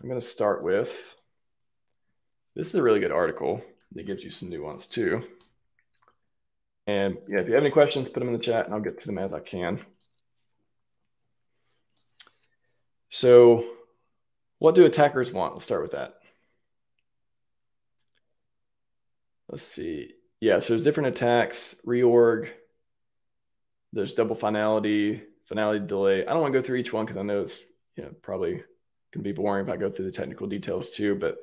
I'm going to start with, this is a really good article that gives you some nuance too. And yeah, if you have any questions, put them in the chat and I'll get to them as I can. So what do attackers want? Let's start with that. Let's see. Yeah, so there's different attacks, reorg, there's double finality, finality delay. I don't want to go through each one because I know it's probably can be boring if I go through the technical details too, but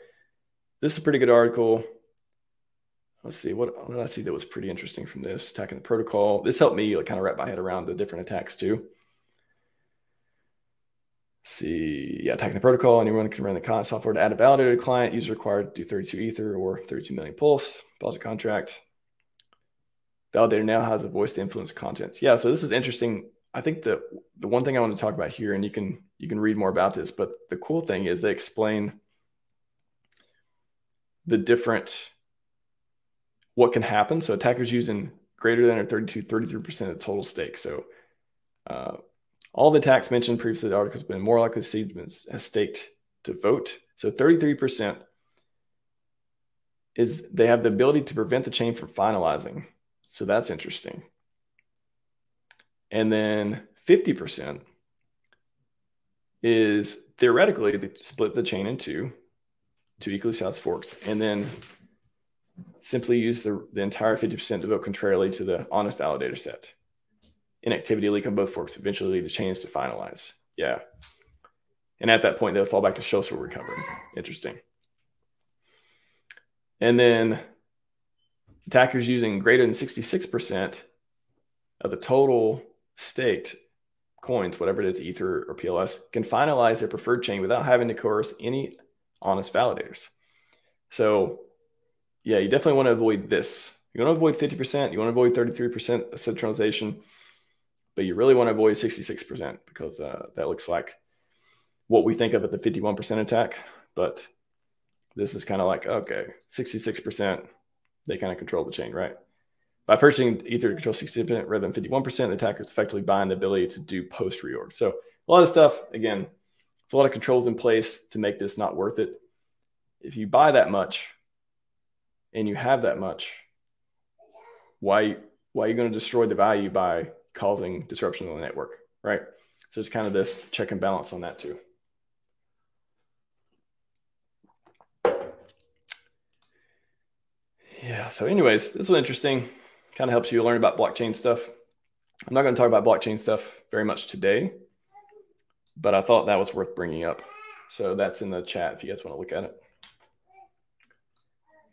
this is a pretty good article. Let's see, what did I see that was pretty interesting from this? Attacking the protocol. This helped me kind of wrap my head around the different attacks too. Let's see, yeah, attacking the protocol. Anyone can run the software to add a validated client. User required to do 32 Ether or 32 million Pulse. Deposit contract. Validator now has a voice to influence contents. Yeah, so this is interesting. I think the one thing I want to talk about here, and you can read more about this, but the cool thing is they explain the different what can happen. So attackers using greater than or 33% of the total stake. So all the attacks mentioned previously, the article has been more likely to see as staked to vote. So 33% is they have the ability to prevent the chain from finalizing. So that's interesting. And then 50% is theoretically they split the chain in two equally sized forks, and then simply use the entire 50% to vote contrarily to the honest validator set. Inactivity leak on both forks eventually lead the chains to finalize. Yeah. And at that point, they'll fall back to social recovery. Interesting. And then attackers using greater than 66% of the total staked coins, whatever it is, Ether or PLS, can finalize their preferred chain without having to coerce any honest validators. So yeah, you definitely want to avoid this. You want to avoid 50%, you want to avoid 33% of centralization, but you really want to avoid 66% because that looks like what we think of at the 51% attack. But this is kind of like, okay, 66%, they kind of control the chain, right? By purchasing Ether to control 60% rather than 51%, the attackers effectively buying the ability to do post reorg. So a lot of stuff, again, it's a lot of controls in place to make this not worth it. If you buy that much and you have that much, why are you going to destroy the value by causing disruption on the network, right? So it's kind of this check and balance on that too. Yeah, so anyways, this was interesting. Kind of helps you learn about blockchain stuff. I'm not going to talk about blockchain stuff very much today, but I thought that was worth bringing up. So that's in the chat if you guys want to look at it.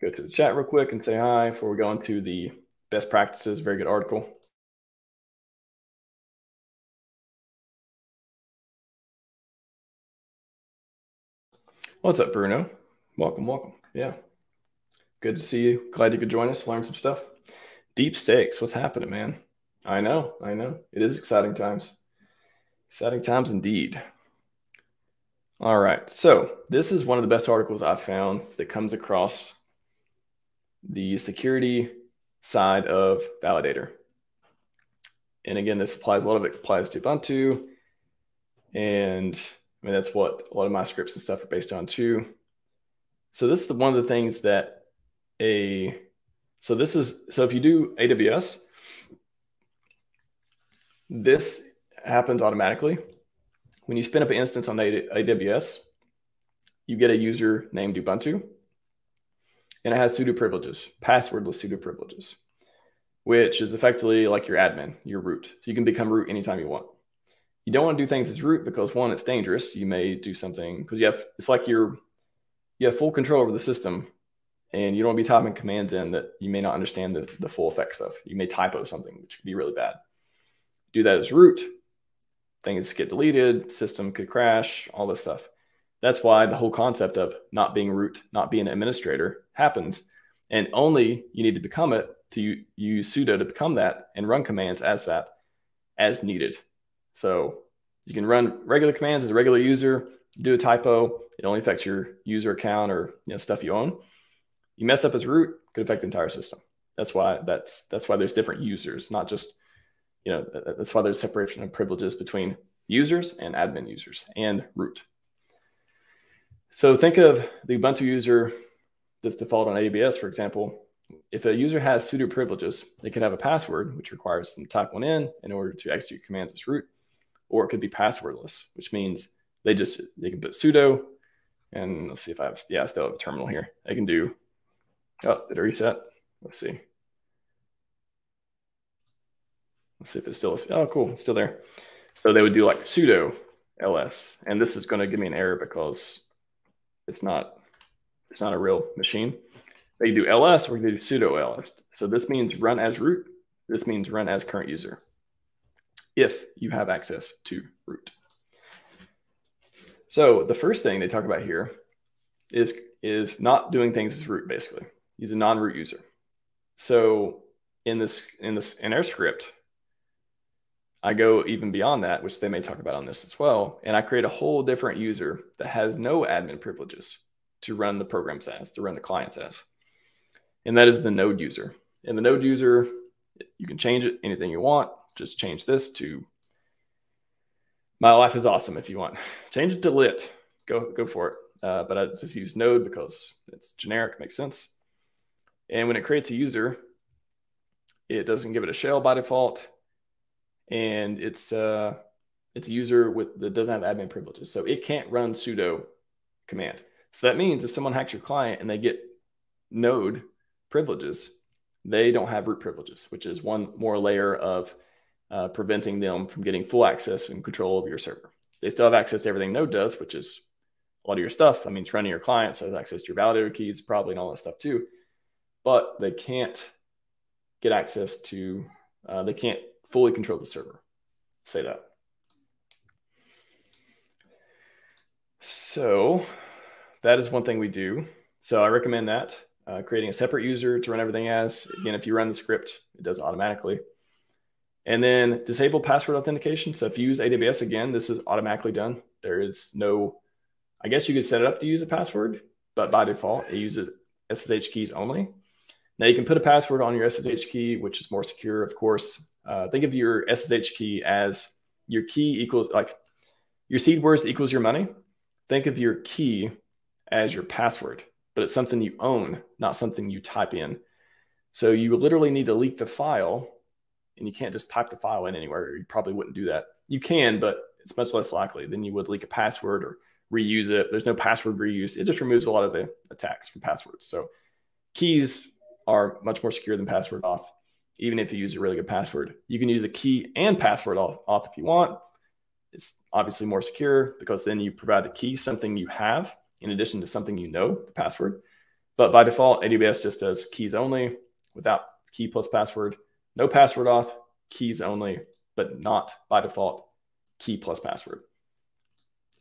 Go to the chat real quick and say hi before we go on to the best practices. Very good article. What's up, Bruno? Welcome, welcome. Yeah. Good to see you. Glad you could join us, learn some stuff. Deep stakes. What's happening, man? I know. I know. It is exciting times. Exciting times indeed. All right. So this is one of the best articles I've found that comes across the security side of validator. And again, this applies, a lot of it applies to Ubuntu. And I mean, that's what a lot of my scripts and stuff are based on too. So this is one of the things that so if you do AWS, this happens automatically. When you spin up an instance on AWS, you get a user named Ubuntu, and it has sudo privileges, passwordless sudo privileges, which is effectively like your admin, your root. So you can become root anytime you want. You don't want to do things as root because one, it's dangerous. You may do something because it's like you have full control over the system. And you don't want to be typing commands in that you may not understand the full effects of. You may typo something, which could be really bad. Do that as root, things get deleted, system could crash, all this stuff. That's why the whole concept of not being root, not being an administrator happens. And only you need to become it to use sudo to become that and run commands as that as needed. So you can run regular commands as a regular user, do a typo. It only affects your user account or stuff you own. You mess up as root, could affect the entire system. That's why there's different users, not just, that's why there's separation of privileges between users and admin users and root. So think of the Ubuntu user that's default on AWS, for example. If a user has sudo privileges, they could have a password, which requires them to type one in order to execute commands as root, or it could be passwordless, which means they can put sudo, and let's see if I have, yeah, I still have a terminal here. I can do, oh, did it reset? Let's see. Let's see if it's still, oh, cool, it's still there. So they would do like sudo ls, and this is going to give me an error because it's not a real machine. They do ls or they do sudo ls. So this means run as root. This means run as current user if you have access to root. So the first thing they talk about here is not doing things as root, basically. He's a non-root user. So in our script, I go even beyond that, which they may talk about on this as well, and I create a whole different user that has no admin privileges to run the programs as, to run the clients as. And that is the node user. And the node user, you can change it anything you want. Just change this to my life is awesome if you want. Change it to lit. Go for it. But I just use node because it's generic, makes sense. And when it creates a user, it doesn't give it a shell by default. And it's a user that doesn't have admin privileges. So it can't run sudo command. So that means if someone hacks your client and they get node privileges, they don't have root privileges, which is one more layer of preventing them from getting full access and control of your server. They still have access to everything node does, which is a lot of your stuff. I mean, it's running your client, so it has access to your validator keys, probably, and all that stuff too. But they can't get access to, they can't fully control the server. Say that. So that is one thing we do. So I recommend that, creating a separate user to run everything as. Again, if you run the script, it does automatically. And then disable password authentication. So if you use AWS, again, this is automatically done. There is no, I guess you could set it up to use a password, but by default, it uses SSH keys only. Now you can put a password on your SSH key, which is more secure, of course. Think of your SSH key as your key equals, like your seed words equals your money. Think of your key as your password, but it's something you own, not something you type in. So you literally need to leak the file, and you can't just type the file in anywhere. You probably wouldn't do that. You can, but it's much less likely than you would leak a password or reuse it. There's no password reuse. It just removes a lot of the attacks from passwords. So keys are much more secure than password auth, even if you use a really good password. You can use a key and password auth if you want. It's obviously more secure because then you provide the key, something you have, in addition to something you know, the password. But by default, AWS just does keys only without key plus password. No password auth, keys only, but not by default, key plus password.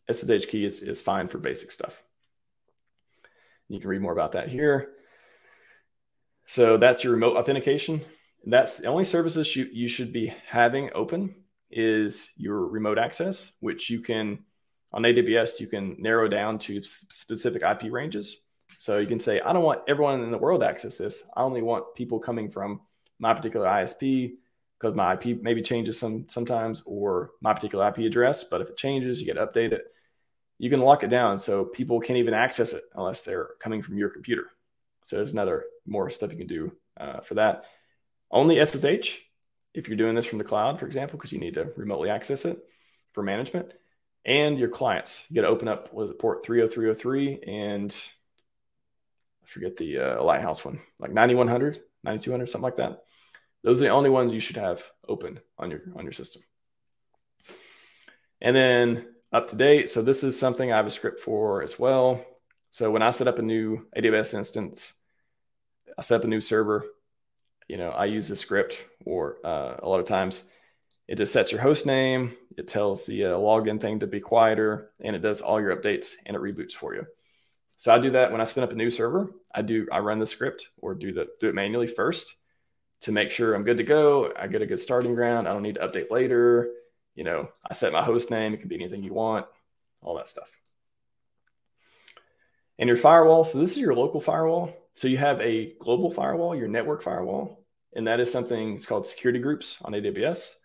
SSH key is fine for basic stuff. You can read more about that here. So that's your remote authentication. That's the only services you should be having open is your remote access, which you can, on AWS, you can narrow down to specific IP ranges. So you can say, I don't want everyone in the world to access this. I only want people coming from my particular ISP because my IP maybe changes sometimes, or my particular IP address. But if it changes, you get to update it. You can lock it down so people can't even access it unless they're coming from your computer. So there's another more stuff you can do for that. Only SSH, if you're doing this from the cloud, for example, because you need to remotely access it for management. And your clients, you got to open up, was it port 30303 and I forget the Lighthouse one, like 9100, 9200, something like that. Those are the only ones you should have open on your system. And then up to date. So this is something I have a script for as well. So when I set up a new AWS instance, I set up a new server, you know, I use the script, or a lot of times it just sets your host name. It tells the login thing to be quieter, and it does all your updates and it reboots for you. So I do that when I spin up a new server. I run the script, or do it manually first to make sure I'm good to go. I get a good starting ground. I don't need to update later. You know, I set my host name. It can be anything you want, all that stuff. And your firewall. So this is your local firewall. So you have a global firewall, your network firewall, and that is something, it's called security groups on AWS.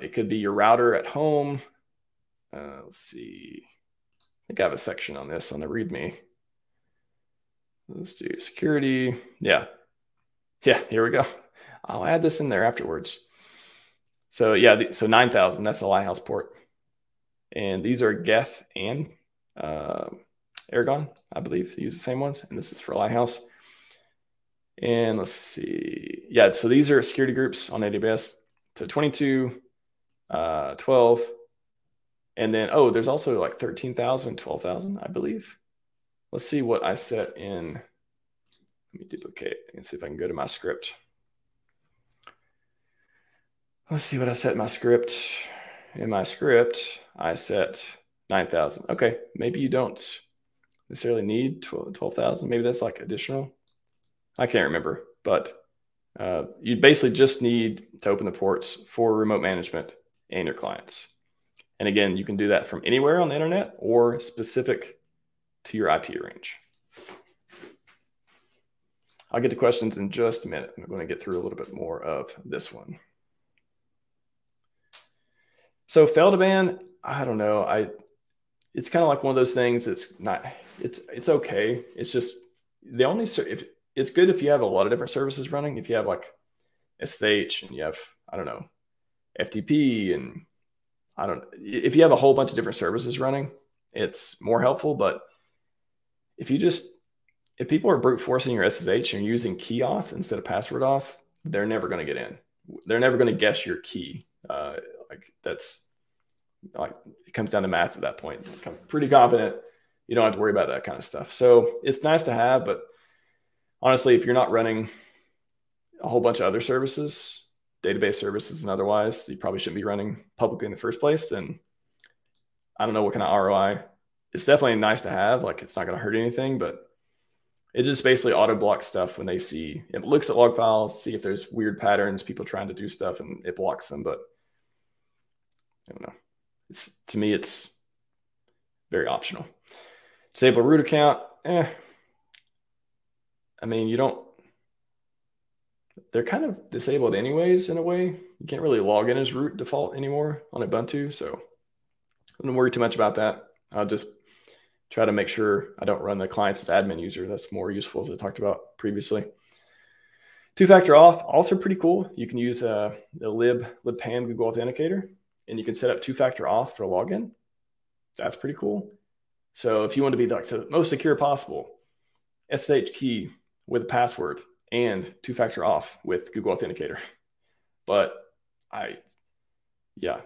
It could be your router at home. Let's see. think I have a section on this on the README. Let's do security. Yeah, here we go. I'll add this in there afterwards. So yeah, so 9,000, that's the Lighthouse port. And these are Geth and Aragon, I believe. They use the same ones. And this is for Lighthouse. And let's see. Yeah, so these are security groups on AWS. So 22, 12. And then, oh, there's also like 13,000, 12,000, I believe. Let's see what I set in. Let me duplicate and see if I can go to my script. Let's see what I set in my script. In my script, I set 9,000. Okay, maybe you don't necessarily need 12,000. Maybe that's like additional. I can't remember, but you basically just need to open the ports for remote management and your clients. And again, you can do that from anywhere on the internet or specific to your IP range. I'll get to questions in just a minute. I'm going to get through a little bit more of this one. So fail to ban, I don't know. It's kind of like one of those things. It's okay. It's just the only, it's good if you have a lot of different services running. If you have like SSH and you have, I don't know, FTP and if you have a whole bunch of different services running, it's more helpful. But if people are brute forcing your SSH and using key auth instead of password auth, they're never going to get in. They're never going to guess your key. It comes down to math at that point. I'm pretty confident you don't have to worry about that kind of stuff. So it's nice to have, but honestly, if you're not running a whole bunch of other services, database services and otherwise, you probably shouldn't be running publicly in the first place. Then I don't know what kind of ROI. It's definitely nice to have. Like, it's not going to hurt anything, but it just basically auto blocks stuff when they see it. Looks at log files, see if there's weird patterns, people trying to do stuff, and it blocks them. But I don't know. To me, it's very optional. Disable root account. I mean, they're kind of disabled anyways, in a way. You can't really log in as root default anymore on Ubuntu. So I don't worry too much about that. I'll just try to make sure I don't run the clients as admin user. That's more useful, as I talked about previously. Two-factor auth, also pretty cool. You can use the libpam Google Authenticator, and you can set up two-factor auth for login. That's pretty cool. So if you want to be the most secure possible, SSH key with a password and two-factor auth with Google Authenticator. But yeah,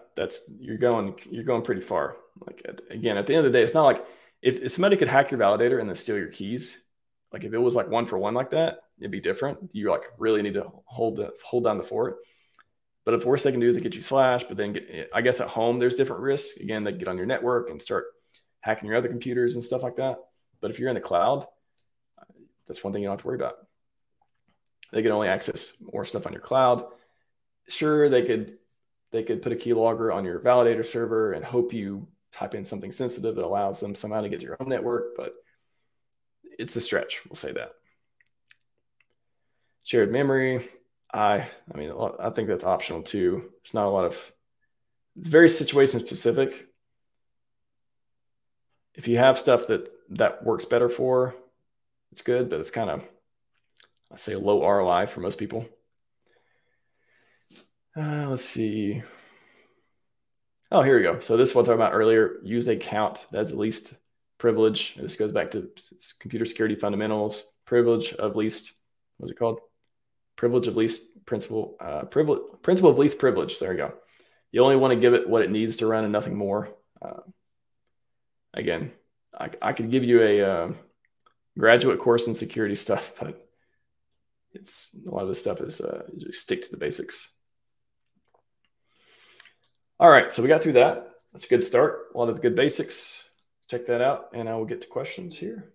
you're going pretty far. Like, again, at the end of the day, it's not like if somebody could hack your validator and then steal your keys, like if it was like 1-for-1 like that, it'd be different. You like really need to hold down the fort. But if the worst they can do is they get you slashed, but then I guess at home there's different risks. Again, they get on your network and start hacking your other computers and stuff like that. But if you're in the cloud, that's one thing you don't have to worry about. They can only access more stuff on your cloud. Sure, they could put a keylogger on your validator server and hope you type in something sensitive that allows them somehow to get to your own network, but it's a stretch, we'll say that. Shared memory, I mean, I think that's optional too. There's not a lot of, it's very situation specific. If you have stuff that works better for, it's good, but it's kind of, I say, a low ROI for most people. Let's see. Oh, here we go. So this is what I was talking about earlier. Use a count. That's the least privilege. This goes back to computer security fundamentals. Privilege of least, what was it called? Privilege of least principle. Principle of least privilege. There you go. You only want to give it what it needs to run and nothing more. Again, I could give you a graduate course in security stuff, but it's a lot of this stuff is stick to the basics. All right, so we got through that. That's a good start. A lot of the good basics. Check that out, and I will get to questions here.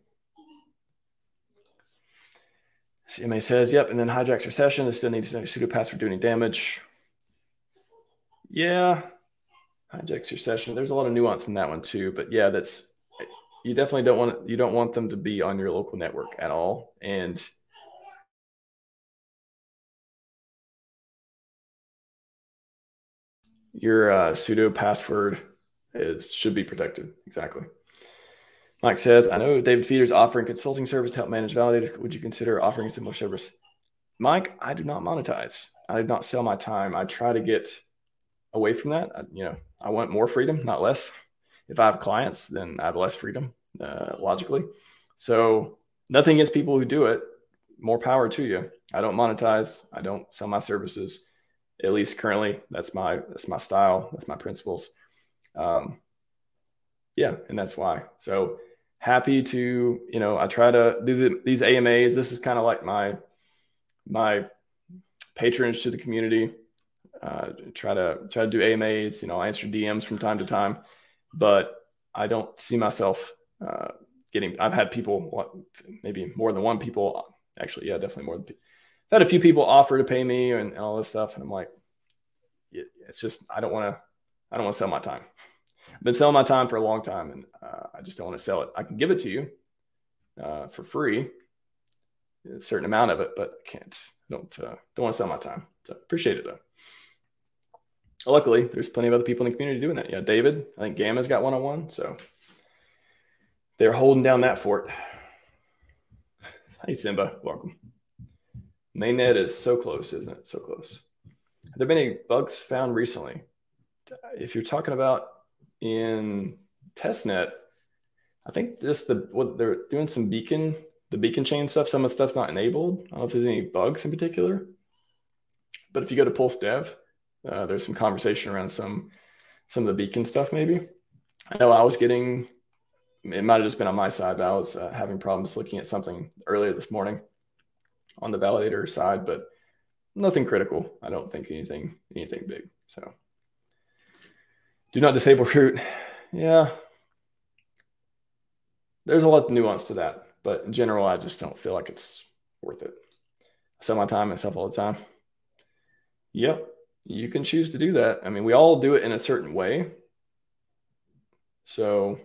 CMA says, "Yep," and then hijacks your session. They still need to know your pseudo password, do any damage. Yeah, hijacks your session. There's a lot of nuance in that one too, but yeah, that's you definitely don't want them to be on your local network at all, and your pseudo password should be protected. Exactly. Mike says, I know David Feeder's offering consulting service to help manage validators. Would you consider offering a similar service? Mike, I do not monetize. I do not sell my time. I try to get away from that. I want more freedom, not less. If I have clients, then I have less freedom, logically. So nothing against people who do it. More power to you. I don't monetize. I don't sell my services. At least currently, that's my style. That's my principles. Yeah, and that's why. So happy to, I try to do these AMAs. This is kind of like my patronage to the community. Try to do AMAs. I'll answer DMs from time to time, but I don't see myself I've had people, maybe more than one people. Actually, yeah, definitely more than. I've had a few people offer to pay me and all this stuff, and I'm like, it's just I don't want to sell my time. I've been selling my time for a long time, and I just don't want to sell it. I can give it to you for free, a certain amount of it, but I can't. Don't want to sell my time. So appreciate it though. Luckily, there's plenty of other people in the community doing that. Yeah, David, I think Gamma's got one-on-one, so they're holding down that fort. Hey Simba, welcome. Mainnet is so close, isn't it? So close. Have there been any bugs found recently? If you're talking about in testnet, I think what they're doing, some beacon, the beacon chain stuff, some of the stuff's not enabled. I don't know if there's any bugs in particular, but if you go to Pulse Dev, there's some conversation around some of the beacon stuff maybe. I know I was getting, it might've just been on my side, but I was having problems looking at something earlier this morning on the validator side, but nothing critical. I don't think anything big. So do not disable root. Yeah. There's a lot of nuance to that, but in general, I just don't feel like it's worth it. I sell my time and stuff all the time. Yep. You can choose to do that. I mean, we all do it in a certain way. So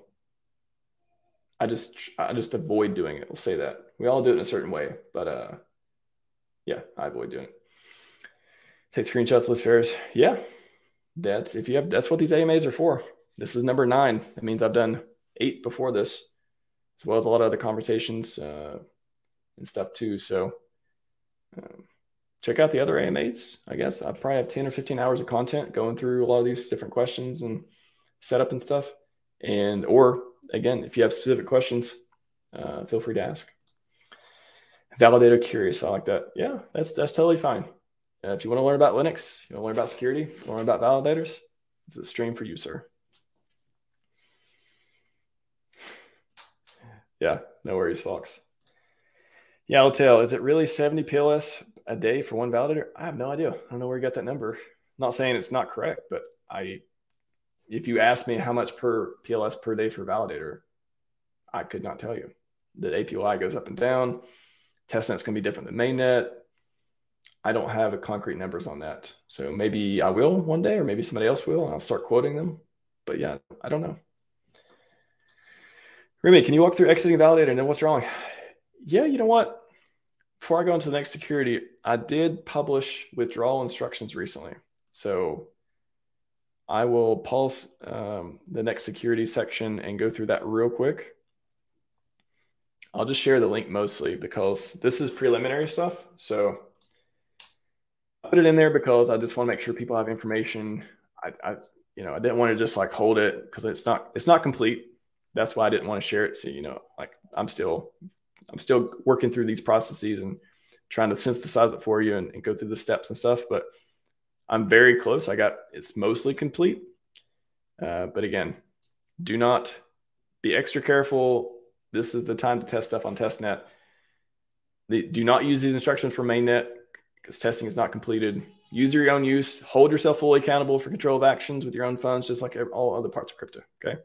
I just avoid doing it. We'll say that. We all do it in a certain way, but yeah, I avoid doing it. Take screenshots, list errors. Yeah, that's what these AMAs are for. This is number 9. That means I've done 8 before this, as well as a lot of other conversations and stuff too. So check out the other AMAs. I guess I probably have 10 or 15 hours of content going through a lot of these different questions and setup and stuff. And or again, if you have specific questions, feel free to ask. Validator curious. I like that. Yeah, that's totally fine. If you want to learn about Linux, you want to learn about security, you want to learn about validators, it's a stream for you, sir. Yeah, no worries, Fox. Yeah, I'll tell. Is it really 70 PLS a day for one validator? I have no idea. I don't know where you got that number. I'm not saying it's not correct, but if you asked me how much per PLS per day for validator, I could not tell you. The APY goes up and down. Testnet's going to be different than mainnet. I don't have concrete numbers on that. So maybe I will one day, or maybe somebody else will, and I'll start quoting them. But yeah, I don't know. Remy, can you walk through exiting validator and then what's wrong? Yeah, you know what? Before I go into the next security, I did publish withdrawal instructions recently. So I will pulse the next security section and go through that real quick. I'll just share the link mostly because this is preliminary stuff. So I put it in there because I just want to make sure people have information. I didn't want to just like hold it because it's not complete. That's why I didn't want to share it. So, like I'm still working through these processes and trying to synthesize it for you and go through the steps and stuff, but I'm very close. It's mostly complete. But again, do not be extra careful. This is the time to test stuff on testnet. Do not use these instructions for mainnet because testing is not completed. Use your own use. Hold yourself fully accountable for control of actions with your own funds, just like all other parts of crypto, okay?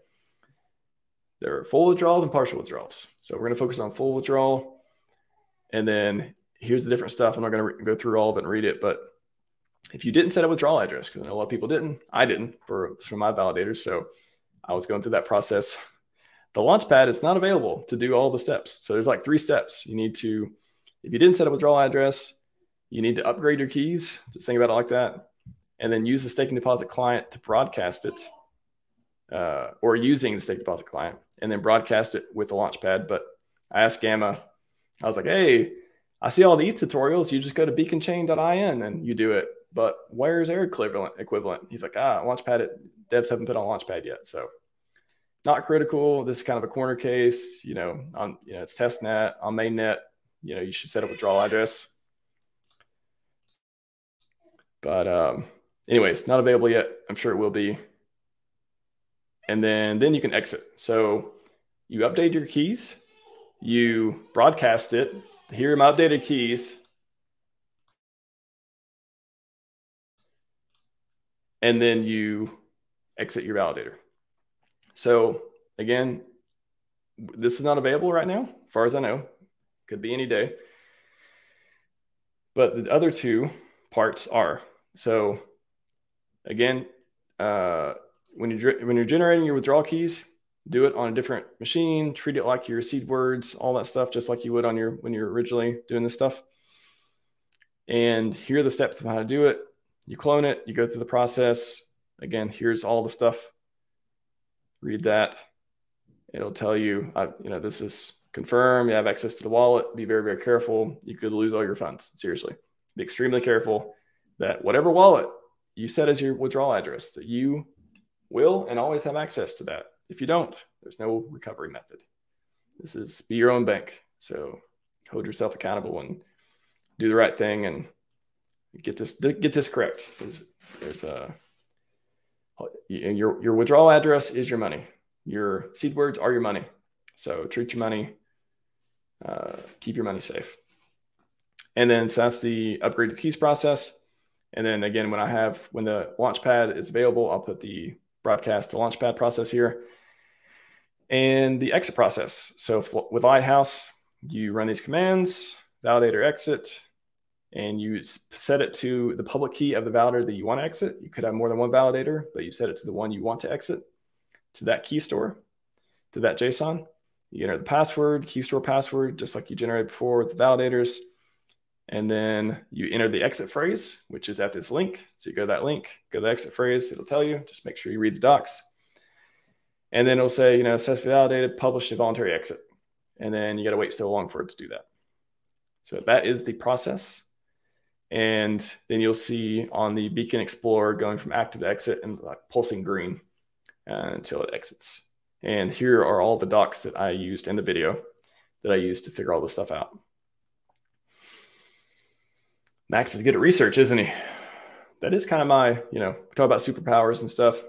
There are full withdrawals and partial withdrawals. So we're going to focus on full withdrawal. And then here's the different stuff. I'm not going to go through all of it and read it, but if you didn't set a withdrawal address, because I know a lot of people didn't, I didn't for my validators. So I was going through that process. The Launchpad is not available to do all the steps. So there's like 3 steps. You need to, if you didn't set a withdrawal address, you need to upgrade your keys. Just think about it like that. And then use the staking deposit client to broadcast it, or using the stake deposit client and then broadcast it with the Launchpad. But I asked Gamma, I was like, hey, I see all these tutorials. You just go to beaconchain.in and you do it. But where's Air equivalent? He's like, Launchpad, devs haven't put on Launchpad yet. So not critical. This is kind of a corner case, you know, on, you know, it's testnet on mainnet, you know, you should set up a withdrawal address. But anyways, not available yet. I'm sure it will be. And then you can exit. So you update your keys, you broadcast it. Here are my updated keys. And then you exit your validator. So again, this is not available right now, as far as I know. Could be any day. But the other two parts are. So again, when you're generating your withdrawal keys, do it on a different machine, treat it like your seed words, all that stuff, just like you would on your, when you're originally doing this stuff. And here are the steps of how to do it. You clone it, you go through the process. Again, here's all the stuff. Read that. It'll tell you, you know, this is confirm. You have access to the wallet. Be very, very careful. You could lose all your funds. Seriously, be extremely careful that whatever wallet you set as your withdrawal address, that you will and always have access to that. If you don't, there's no recovery method. This is be your own bank. So hold yourself accountable and do the right thing and get this correct. There's your withdrawal address is your money. Your seed words are your money. So treat your money, keep your money safe. And then so that's the upgraded keys process. And then again, when the Launchpad is available, I'll put the broadcast to Launchpad process here and the exit process. So with Lighthouse, you run these commands, validator exit, and you set it to the public key of the validator that you want to exit. You could have more than one validator, but you set it to the one you want to exit, to that key store, to that JSON. You enter the password, key store password, just like you generated before with the validators. And then you enter the exit phrase, which is at this link. So you go to that link, go to the exit phrase. It'll tell you, just make sure you read the docs. And then it'll say, you know, successfully validated, publish a voluntary exit. And then you got to wait so long for it to do that. So that is the process. And then you'll see on the Beacon Explorer going from active to exit and like pulsing green until it exits. And here are all the docs that I used in the video that I used to figure all this stuff out. Max is good at research, isn't he? That is kind of my, you know, we talk about superpowers and stuff,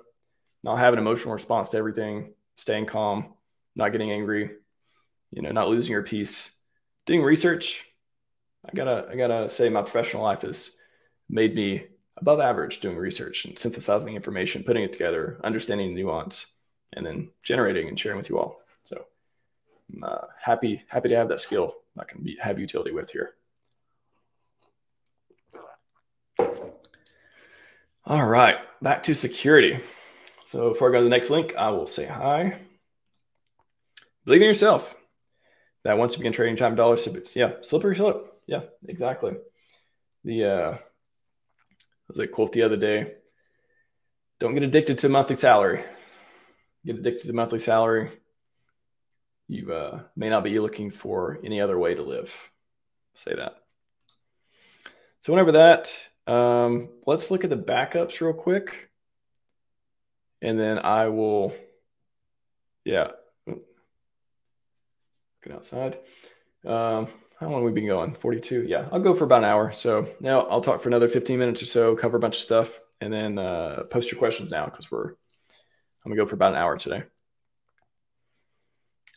not having an emotional response to everything, staying calm, not getting angry, you know, not losing your peace, doing research. I gotta say my professional life has made me above average doing research and synthesizing information, putting it together, understanding the nuance, and then generating and sharing with you all. So I'm happy to have that skill I can have utility with here. All right, back to security. So before I go to the next link, I will say hi. Believe in yourself. That once you begin trading time dollars, yeah, slippery slope. Yeah, exactly. The was a quote the other day. Don't get addicted to monthly salary. Get addicted to monthly salary, you may not be looking for any other way to live. Say that. So whenever that, let's look at the backups real quick. And then I will, yeah. Looking outside. How long have we been going? 42? Yeah, I'll go for about an hour. So now I'll talk for another 15 minutes or so, cover a bunch of stuff, and then post your questions now because I'm gonna go for about an hour today.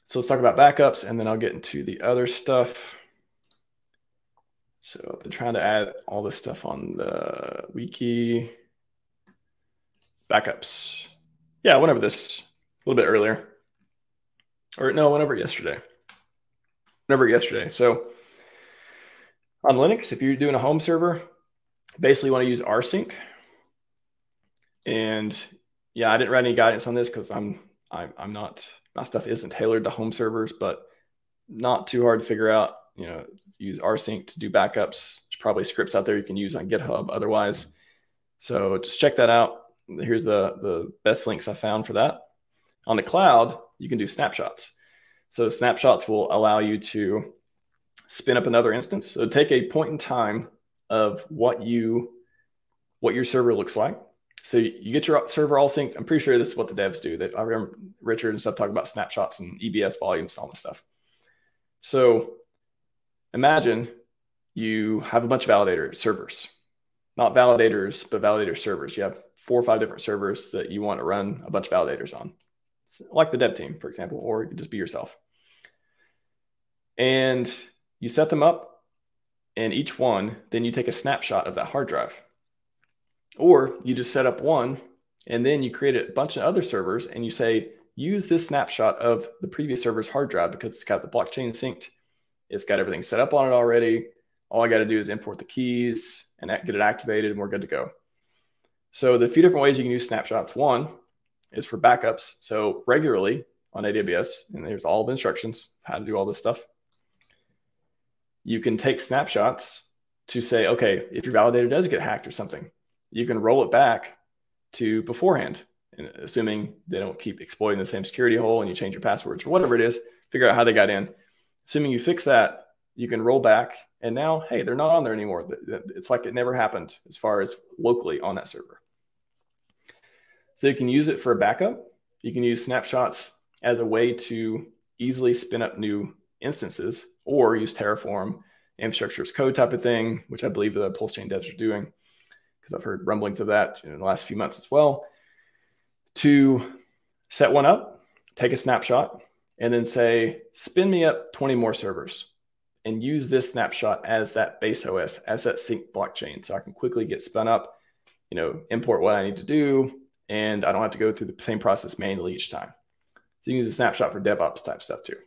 So let's talk about backups and then I'll get into the other stuff. So I've been trying to add all this stuff on the wiki. Backups. Yeah, I went over this a little bit earlier. Or no, I went over it yesterday. So on Linux, if you're doing a home server, basically you want to use rsync. And yeah, I didn't write any guidance on this because I'm not, my stuff isn't tailored to home servers, but not too hard to figure out. You know, use rsync to do backups. There's probably scripts out there you can use on GitHub otherwise. So just check that out. Here's the best links I found for that. On the cloud, you can do snapshots. So snapshots will allow you to spin up another instance. So take a point in time of what your server looks like. So you get your server all synced. I'm pretty sure this is what the devs do. I remember Richard and stuff talking about snapshots and EBS volumes and all this stuff. So imagine you have a bunch of validator servers, not validators, but validator servers. You have 4 or 5 different servers that you want to run a bunch of validators on, like the dev team, for example, or you can just be yourself. And you set them up and each one, then you take a snapshot of that hard drive. Or you just set up one and then you create a bunch of other servers and you say, use this snapshot of the previous server's hard drive because it's got the blockchain synced. It's got everything set up on it already. All I got to do is import the keys and get it activated and we're good to go. So the few different ways you can use snapshots. One is for backups. So regularly on AWS, and there's all the instructions, how to do all this stuff. You can take snapshots to say, okay, if your validator does get hacked or something, you can roll it back to beforehand, and assuming they don't keep exploiting the same security hole and you change your passwords or whatever it is, figure out how they got in. Assuming you fix that, you can roll back and now, hey, they're not on there anymore. It's like it never happened as far as locally on that server. So you can use it for a backup. You can use snapshots as a way to easily spin up new instances or use Terraform, infrastructure as code type of thing, which I believe the PulseChain devs are doing, because I've heard rumblings of that in the last few months as well, to set one up, take a snapshot, and then say, spin me up 20 more servers and use this snapshot as that base OS, as that sync blockchain. So I can quickly get spun up, you know, import what I need to do, and I don't have to go through the same process manually each time. So you can use a snapshot for DevOps type stuff too.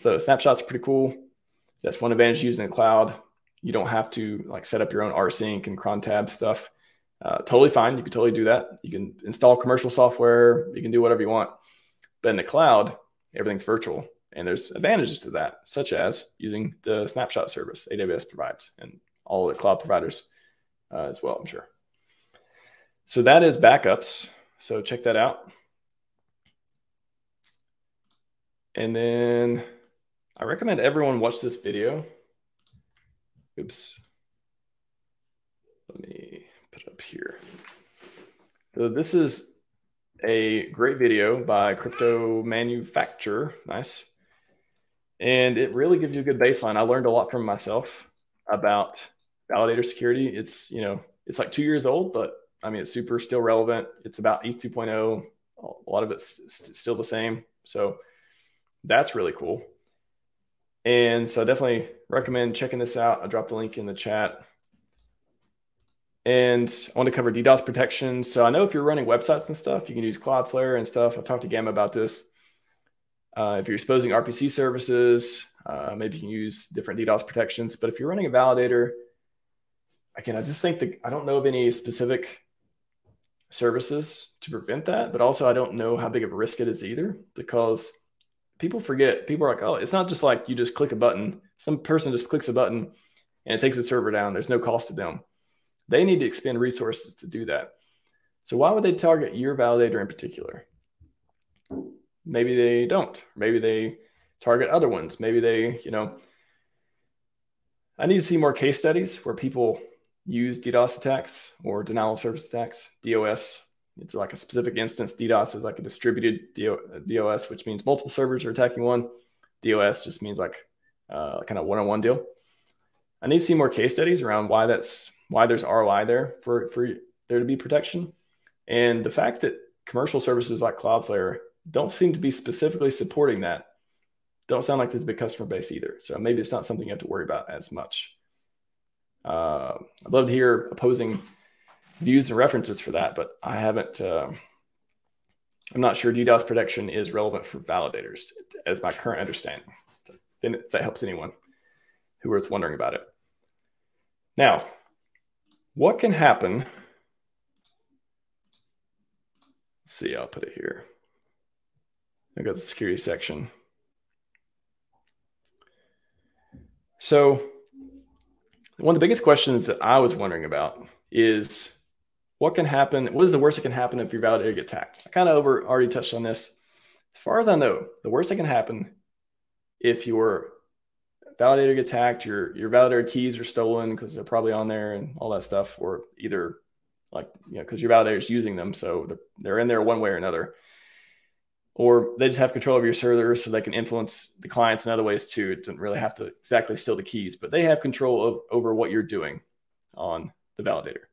So snapshots are pretty cool. That's one advantage using the cloud. You don't have to like set up your own rsync and cron tab stuff. Totally fine. You can totally do that. You can install commercial software. You can do whatever you want. But in the cloud, everything's virtual. And there's advantages to that, such as using the snapshot service AWS provides and all the cloud providers as well, I'm sure. So that is backups. So check that out. And then I recommend everyone watch this video. Oops. Let me put it up here. So this is a great video by Crypto Manufacturer. Nice. And it really gives you a good baseline. I learned a lot from myself about validator security. It's, you know, it's like 2 years old, but I mean, it's super still relevant. It's about ETH 2.0. A lot of it's still the same. So that's really cool. And so I definitely recommend checking this out. I dropped the link in the chat. And I want to cover DDoS protection. So I know if you're running websites and stuff, you can use Cloudflare and stuff. I've talked to Gamma about this. If you're exposing RPC services, maybe you can use different DDoS protections. But if you're running a validator, again, I just think that I don't know of any specific services to prevent that. But also, I don't know how big of a risk it is either, because people forget. People are like, oh, it's not just like you just click a button. Some person just clicks a button and it takes the server down. There's no cost to them. They need to expend resources to do that. So why would they target your validator in particular? Maybe they don't. Maybe they target other ones. Maybe they, you know, I need to see more case studies where people use DDoS attacks or denial of service attacks, DOS. It's like a specific instance. DDoS is like a distributed DOS, which means multiple servers are attacking one. DOS just means like kind of one-on-one deal. I need to see more case studies around why there's ROI there for there to be protection. And the fact that commercial services like Cloudflare don't seem to be specifically supporting that don't sound like there's a big customer base either. So maybe it's not something you have to worry about as much. I'd love to hear opposing views and references for that, but I haven't, I'm not sure DDoS protection is relevant for validators as my current understanding. If that helps anyone who was wondering about it. Now, what can happen? Let's see, I'll put it here. I got the security section. So one of the biggest questions that I was wondering about is, what can happen? What is the worst that can happen if your validator gets hacked? I kind of already touched on this. As far as I know, the worst that can happen if your validator gets hacked, your validator keys are stolen because they're probably on there and all that stuff, or either like, you know, because your validator is using them. So they're in there one way or another, or they just have control over your server so they can influence the clients in other ways too. It doesn't really have to exactly steal the keys, but they have control over what you're doing on the validator.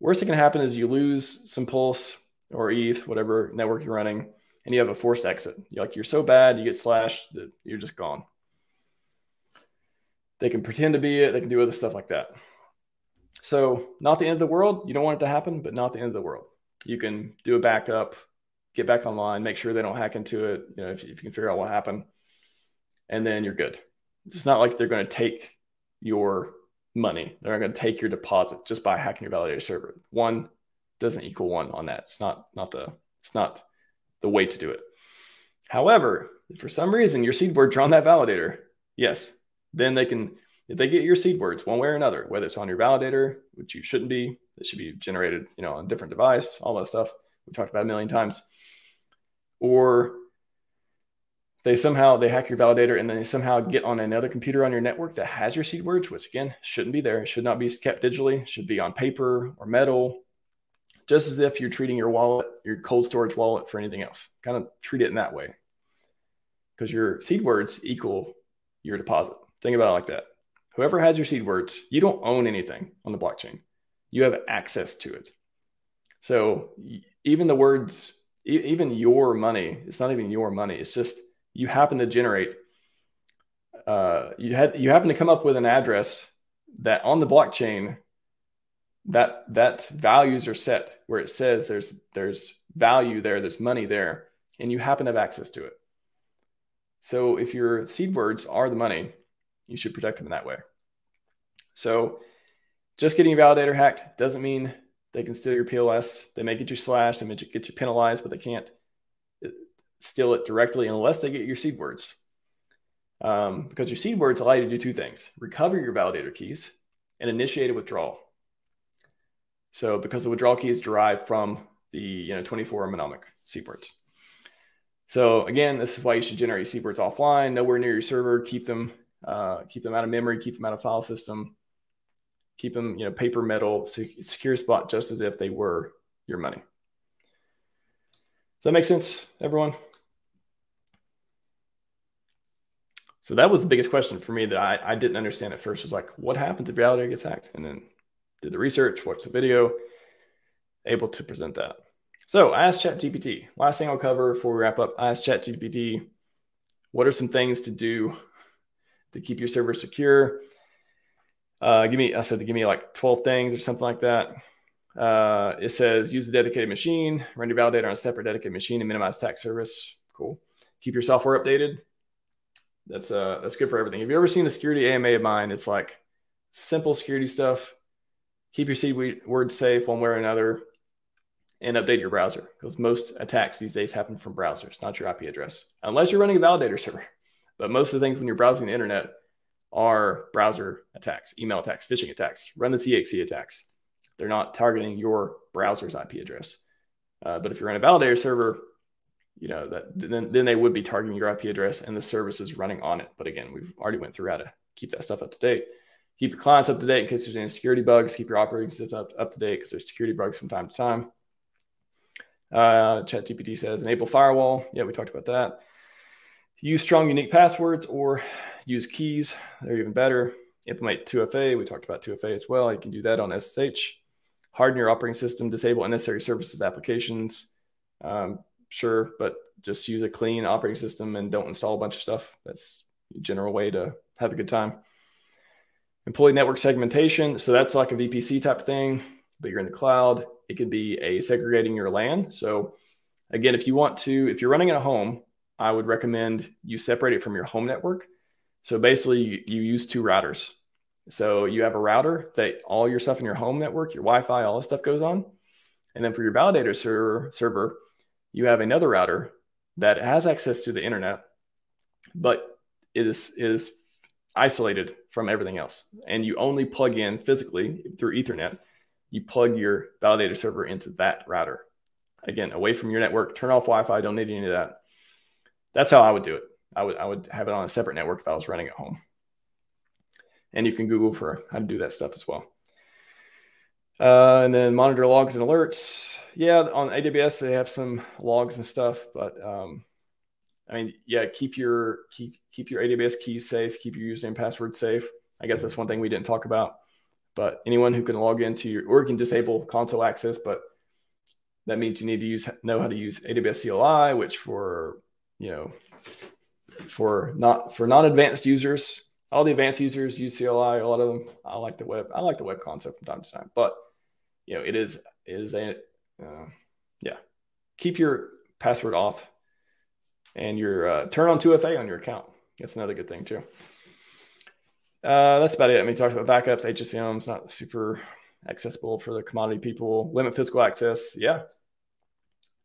Worst that can happen is you lose some Pulse or ETH, whatever network you're running, and you have a forced exit. You're like, you're so bad, you get slashed that you're just gone. They can pretend to be it. They can do other stuff like that. So not the end of the world. You don't want it to happen, but not the end of the world. You can do a backup, get back online, make sure they don't hack into it. You know, if you can figure out what happened, and then you're good. It's not like they're going to take your money. They're not going to take your deposit just by hacking your validator server. One doesn't equal one on that. It's not the way to do it. However, if for some reason your seed words are on that validator, yes, then they can, if they get your seed words one way or another, whether it's on your validator, which you shouldn't be, it should be generated, you know, on a different device, all that stuff we talked about a million times, or they hack your validator and then they somehow get on another computer on your network that has your seed words, which again, shouldn't be there. It should not be kept digitally. It should be on paper or metal, just as if you're treating your wallet, your cold storage wallet, for anything else. Kind of treat it in that way, because your seed words equal your deposit. Think about it like that. Whoever has your seed words, you don't own anything on the blockchain. You have access to it. So even the words, even your money, it's not even your money. It's just, you happen to generate, you happen to come up with an address that on the blockchain that values are set, where it says there's value there, there's money there, and you happen to have access to it. So if your seed words are the money, you should protect them in that way. So just getting your validator hacked doesn't mean they can steal your PLS. They may get you slashed, they may get you penalized, but they can't steal it directly unless they get your seed words. Because your seed words allow you to do two things: recover your validator keys and initiate a withdrawal. So because the withdrawal keys derive from the 24 mnemonic seed words. So again, this is why you should generate your seed words offline, nowhere near your server. Keep them out of memory, keep them out of file system, keep them, paper, metal, secure spot, just as if they were your money. Does that make sense, everyone? So that was the biggest question for me that I didn't understand at first, was like, what happens if validator gets hacked? And then did the research, watched the video, able to present that. So I asked ChatGPT, last thing I'll cover before we wrap up, I asked ChatGPT, what are some things to do to keep your server secure? I said to give me like 12 things or something like that. It says, use a dedicated machine, run your validator on a separate dedicated machine, and minimize attack service. Cool. Keep your software updated. That's good for everything. Have you ever seen a security AMA of mine? It's like simple security stuff. Keep your seed words safe one way or another, and update your browser, because most attacks these days happen from browsers, not your IP address, unless you're running a validator server. But most of the things when you're browsing the internet are browser attacks, email attacks, phishing attacks, run the CXC attacks. They're not targeting your browser's IP address. But if you're in a validator server, then they would be targeting your IP address and the services running on it. But again, we've already went through how to keep that stuff up to date. Keep your clients up to date in case there's any security bugs. Keep your operating system up to date because there's security bugs from time to time. ChatGPT says enable firewall. Yeah, we talked about that. Use strong, unique passwords or use keys. They're even better. Implement 2FA. We talked about 2FA as well. You can do that on SSH. Harden your operating system. Disable unnecessary services applications. Sure, but just use a clean operating system and don't install a bunch of stuff. That's a general way to have a good time. Employee network segmentation. So that's like a VPC type thing, but you're in the cloud. It could be a segregating your LAN. So again, if you're running at a home, I would recommend you separate it from your home network. So basically you use two routers. So you have a router that all your stuff in your home network, your Wi-Fi, all this stuff goes on. And then for your validator server, you have another router that has access to the internet, but it is isolated from everything else. And you only plug in physically through Ethernet. You plug your validator server into that router. again, away from your network, turn off Wi-Fi, don't need any of that. That's how I would do it. I would have it on a separate network if I was running at home. And you can Google for how to do that stuff as well. And then monitor logs and alerts. Yeah, on AWS, they have some logs and stuff, but I mean, yeah, keep your AWS keys safe, keep your username and password safe. I guess that's one thing we didn't talk about, but anyone who can log into your, or you can disable console access, but that means you need to know how to use AWS CLI, which for, you know, for non-advanced users, all the advanced users use CLI, a lot of them. I like the web console from time to time, but you know, yeah, keep your password off. And your turn on 2FA on your account. That's another good thing too. That's about it. I mean, talked about backups, HSM's not super accessible for the commodity people. Limit physical access. Yeah.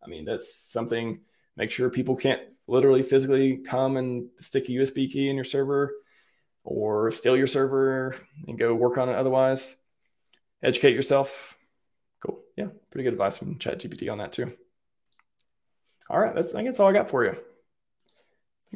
I mean, that's something, make sure people can't literally physically come and stick a USB key in your server or steal your server and go work on it otherwise. Educate yourself. Cool. Yeah. Pretty good advice from ChatGPT on that too. All right. I think that's all I got for you.